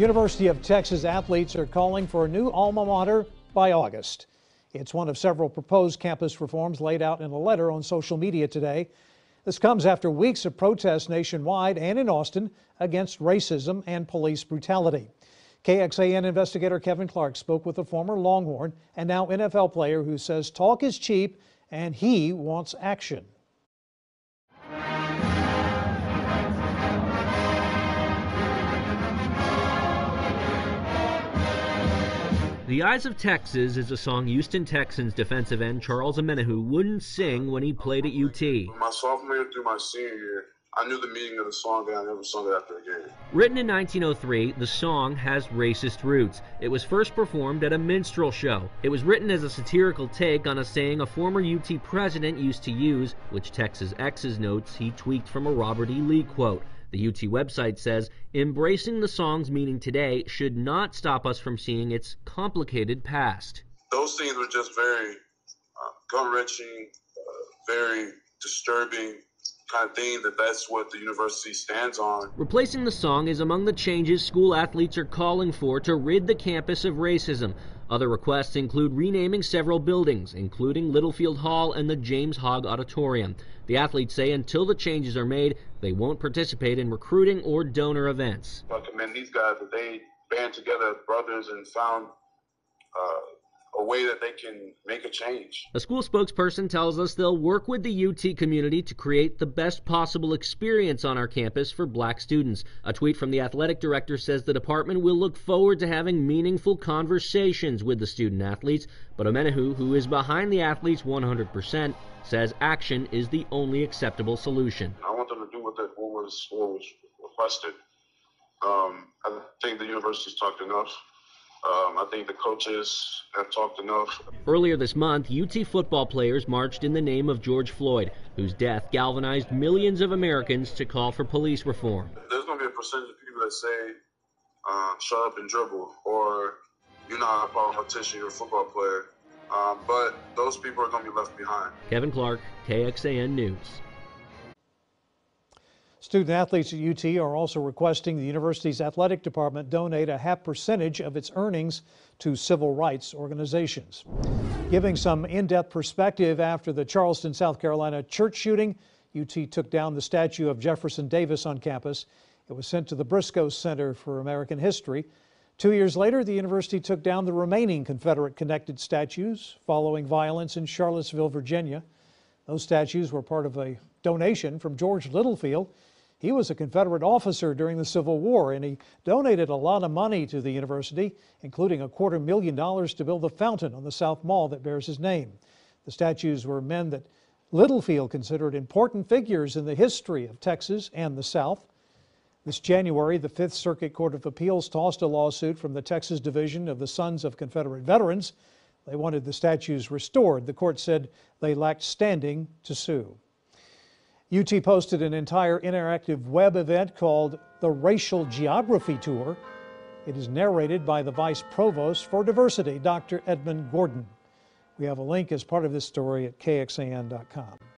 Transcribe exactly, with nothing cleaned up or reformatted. University of Texas athletes are calling for a new alma mater by August. It's one of several proposed campus reforms laid out in a letter on social media today. This comes after weeks of protests nationwide and in Austin against racism and police brutality. K X A N investigator Kevin Clark spoke with a former Longhorn and now N F L player who says talk is cheap and he wants action. The Eyes of Texas is a song Houston Texans defensive end Charles Omenihu wouldn't sing when he played at U T. My sophomore year through my senior year, I knew the meaning of the song and I never sung it after a game. Written in nineteen oh three, the song has racist roots. It was first performed at a minstrel show. It was written as a satirical take on a saying a former U T president used to use, which Texas X's notes he tweaked from a Robert E. Lee quote. The U T website says, embracing the song's meaning today should not stop us from seeing its complicated past. Those things were just very uh, gut-wrenching, uh, very disturbing kind of thing, that that's what the university stands on. Replacing the song is among the changes school athletes are calling for to rid the campus of racism. Other requests include renaming several buildings, including Littlefield Hall and the James Hogg Auditorium. The athletes say until the changes are made, they won't participate in recruiting or donor events. I commend these guys that they band together as brothers and found uh, a way that they can make a change. A school spokesperson tells us they'll work with the U T community to create the best possible experience on our campus for black students. A tweet from the athletic director says the department will look forward to having meaningful conversations with the student athletes, but Omenihu, who is behind the athletes one hundred percent, says action is the only acceptable solution. I want them to do what, they, what, was, what was requested. Um, I think the university's talked enough. Um, I think the coaches have talked enough. Earlier this month, U T football players marched in the name of George Floyd, whose death galvanized millions of Americans to call for police reform. There's going to be a percentage of people that say, uh, shut up and dribble, or you're not a politician, you're a football player. Um, but those people are going to be left behind. Kevin Clark, K X A N News. Student athletes at U T are also requesting the university's athletic department donate a half percentage of its earnings to civil rights organizations. Giving some in-depth perspective after the Charleston, South Carolina church shooting, U T took down the statue of Jefferson Davis on campus. It was sent to the Briscoe Center for American History. Two years later, the university took down the remaining Confederate-connected statues following violence in Charlottesville, Virginia. Those statues were part of a donation from George Littlefield. He was a Confederate officer during the Civil War, and he donated a lot of money to the university, including a quarter million dollars to build a fountain on the South Mall that bears his name. The statues were men that Littlefield considered important figures in the history of Texas and the South. This January, the Fifth Circuit Court of Appeals tossed a lawsuit from the Texas Division of the Sons of Confederate Veterans. They wanted the statues restored. The court said they lacked standing to sue. U T posted an entire interactive web event called the Racial Geography Tour. It is narrated by the Vice Provost for Diversity, Doctor Edmund Gordon. We have a link as part of this story at K X A N dot com.